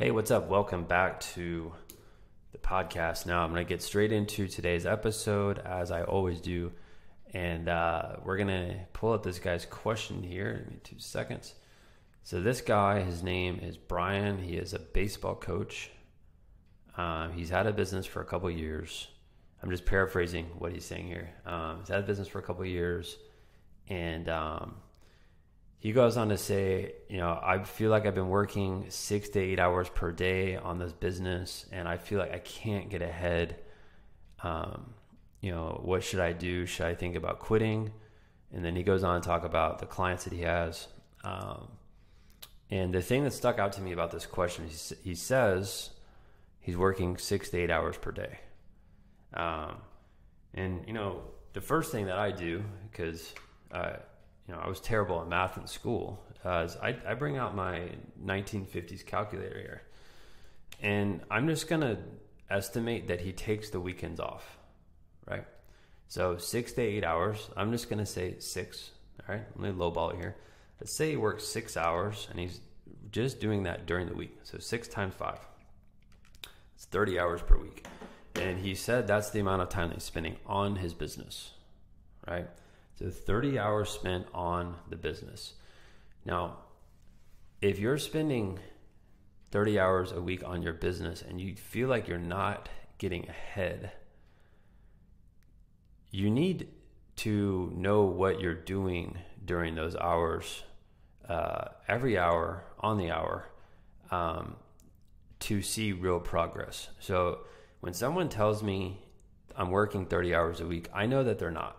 Hey, what's up? Welcome back to the podcast. Now I'm going to get straight into today's episode as I always do. And we're going to pull up this guy's question here. Give me 2 seconds. So this guy, his name is Brian. He is a baseball coach. He's had a business for a couple of years. I'm just paraphrasing what he's saying here. He's had a business for a couple of years. And he goes on to say, you know, I feel like I've been working 6 to 8 hours per day on this business, and I feel like I can't get ahead. You know, what should I do? Should I think about quitting? And then he goes on to talk about the clients that he has. And the thing that stuck out to me about this question, he says he's working 6 to 8 hours per day. And, you know, the first thing that I do, because you know, I was terrible at math in school. I bring out my 1950s calculator here, and I'm just gonna estimate that he takes the weekends off, right? So 6 to 8 hours. I'm just gonna say 6. All right, let me lowball it here. Let's say he works 6 hours, and he's just doing that during the week. So 6 times 5, it's 30 hours per week, and he said that's the amount of time that he's spending on his business, right? So 30 hours spent on the business. Now, if you're spending 30 hours a week on your business and you feel like you're not getting ahead, you need to know what you're doing during those hours, every hour on the hour, to see real progress. So when someone tells me I'm working 30 hours a week, I know that they're not.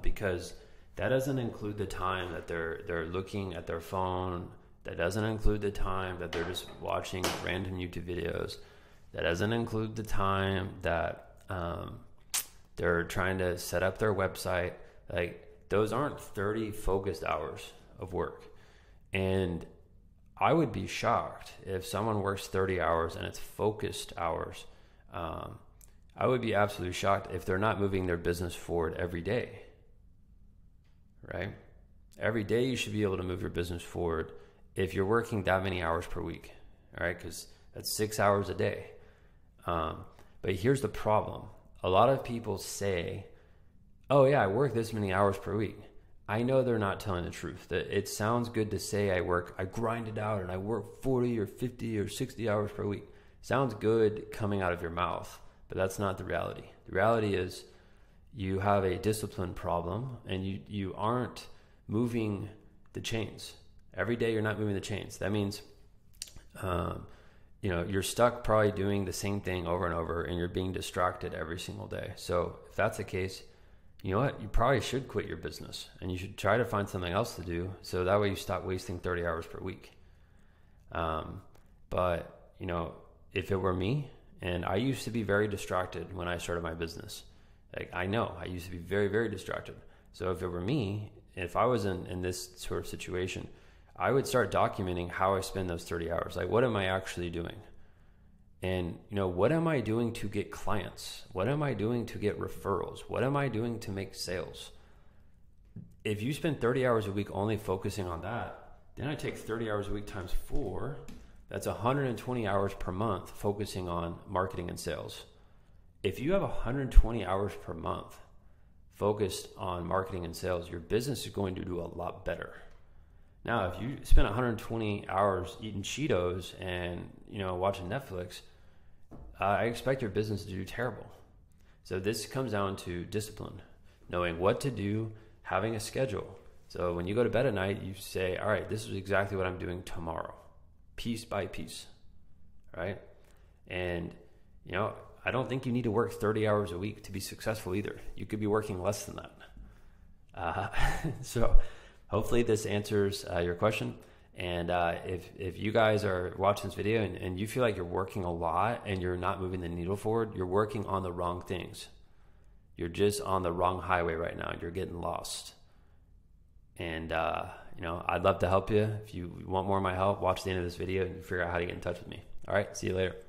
Because that doesn't include the time that they're looking at their phone. That doesn't include the time that they're just watching random YouTube videos. That doesn't include the time that they're trying to set up their website. Like, those aren't 30 focused hours of work. And I would be shocked if someone works 30 hours and it's focused hours. I would be absolutely shocked if they're not moving their business forward every day, right? Every day you should be able to move your business forward if you're working that many hours per week, all right? Because that's 6 hours a day. But here's the problem. A lot of people say, oh yeah, I work this many hours per week. I know they're not telling the truth. It sounds good to say I grind it out and I work 40 or 50 or 60 hours per week. Sounds good coming out of your mouth. But that's not the reality. The reality is you have a discipline problem, and you aren't moving the chains. Every day you're not moving the chains. That means you know, you're stuck probably doing the same thing over and over, and you're being distracted every single day. So if that's the case, you know what? You probably should quit your business, and you should try to find something else to do so that way you stop wasting 30 hours per week. But, you know, if it were me, and I used to be very distracted when I started my business. Like, I know I used to be very, very distracted. So if it were me, if I was in this sort of situation, I would start documenting how I spend those 30 hours. Like, what am I actually doing? And, you know, what am I doing to get clients? What am I doing to get referrals? What am I doing to make sales? If you spend 30 hours a week only focusing on that, then I take 30 hours a week times 4. That's 120 hours per month focusing on marketing and sales. If you have 120 hours per month focused on marketing and sales, your business is going to do a lot better. Now, if you spend 120 hours eating Cheetos and, you know, watching Netflix, I expect your business to do terrible. So this comes down to discipline, knowing what to do, having a schedule. So when you go to bed at night, you say, all right, this is exactly what I'm doing tomorrow. Piece by piece, right? And, you know, I don't think you need to work 30 hours a week to be successful either. You could be working less than that. So hopefully this answers your question. And if you guys are watching this video and you feel like you're working a lot and you're not moving the needle forward, you're working on the wrong things. You're just on the wrong highway right now. You're getting lost. And, you know, I'd love to help you. If you want more of my help, watch the end of this video and figure out how to get in touch with me. All right, see you later.